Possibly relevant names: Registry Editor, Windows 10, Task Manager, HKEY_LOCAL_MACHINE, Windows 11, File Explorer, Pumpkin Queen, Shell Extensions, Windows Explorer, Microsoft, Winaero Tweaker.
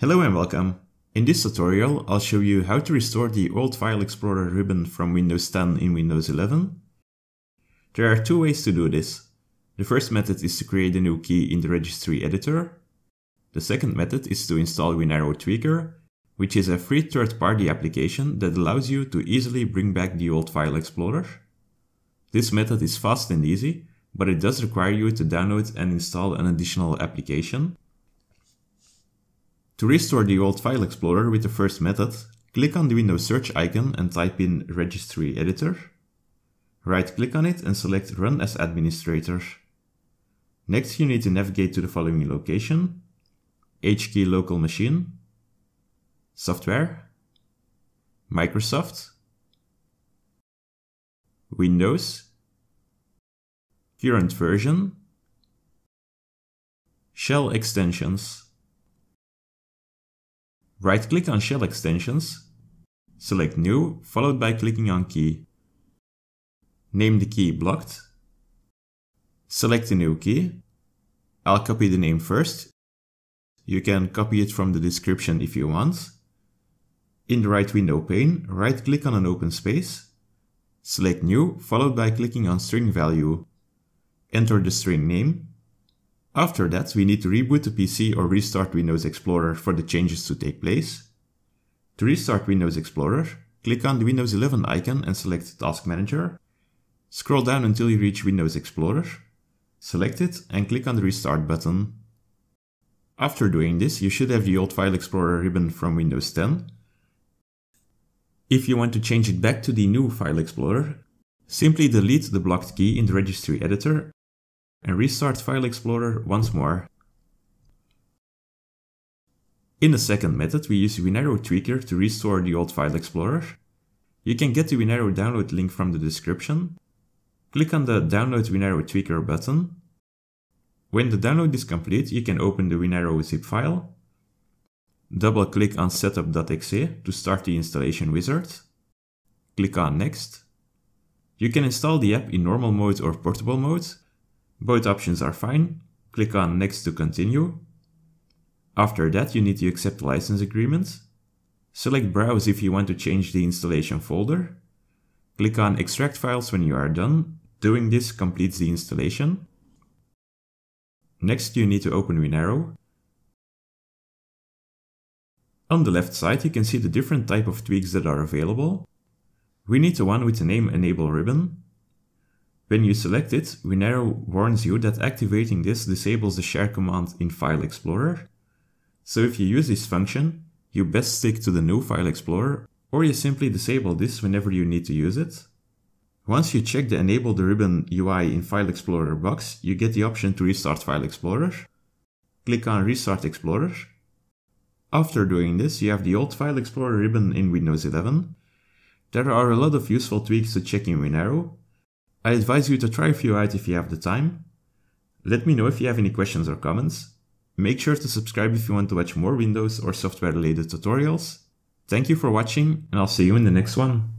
Hello and welcome. In this tutorial I'll show you how to restore the old File Explorer ribbon from Windows 10 in Windows 11. There are two ways to do this. The first method is to create a new key in the Registry Editor. The second method is to install Winaero Tweaker, which is a free third-party application that allows you to easily bring back the old File Explorer. This method is fast and easy, but it does require you to download and install an additional application. To restore the old File Explorer with the first method, click on the Windows search icon and type in Registry Editor. Right-click on it and select Run as Administrator. Next you need to navigate to the following location: HKEY_LOCAL_MACHINE, Software, Microsoft, Windows, CurrentVersion, Shell Extensions. Right-click on Shell Extensions, select New, followed by clicking on Key. Name the key Blocked. Select a new key. I'll copy the name first. You can copy it from the description if you want. In the right window pane, right-click on an open space. Select New, followed by clicking on String Value. Enter the string name. After that, we need to reboot the PC or restart Windows Explorer for the changes to take place. To restart Windows Explorer, click on the Windows 11 icon and select Task Manager. Scroll down until you reach Windows Explorer. Select it and click on the Restart button. After doing this, you should have the old File Explorer ribbon from Windows 10. If you want to change it back to the new File Explorer, simply delete the blocked key in the Registry Editor and restart File Explorer once more. In the second method, we use Winaero Tweaker to restore the old File Explorer. You can get the Winaero download link from the description. Click on the Download Winaero Tweaker button. When the download is complete, you can open the Winaero zip file. Double-click on setup.exe to start the installation wizard. Click on Next. You can install the app in normal mode or portable mode. Both options are fine. Click on Next to continue. After that, you need to accept license agreement. Select Browse if you want to change the installation folder. Click on Extract Files when you are done. Doing this completes the installation. Next, you need to open Winaero. On the left side, you can see the different type of tweaks that are available. We need the one with the name Enable Ribbon. When you select it, Winaero warns you that activating this disables the share command in File Explorer. So if you use this function, you best stick to the new File Explorer, or you simply disable this whenever you need to use it. Once you check the Enable the Ribbon UI in File Explorer box, you get the option to restart File Explorer. Click on Restart Explorer. After doing this, you have the old File Explorer ribbon in Windows 11. There are a lot of useful tweaks to check in Winaero. I advise you to try a few out if you have the time. Let me know if you have any questions or comments. Make sure to subscribe if you want to watch more Windows or software related tutorials. Thank you for watching, and I'll see you in the next one.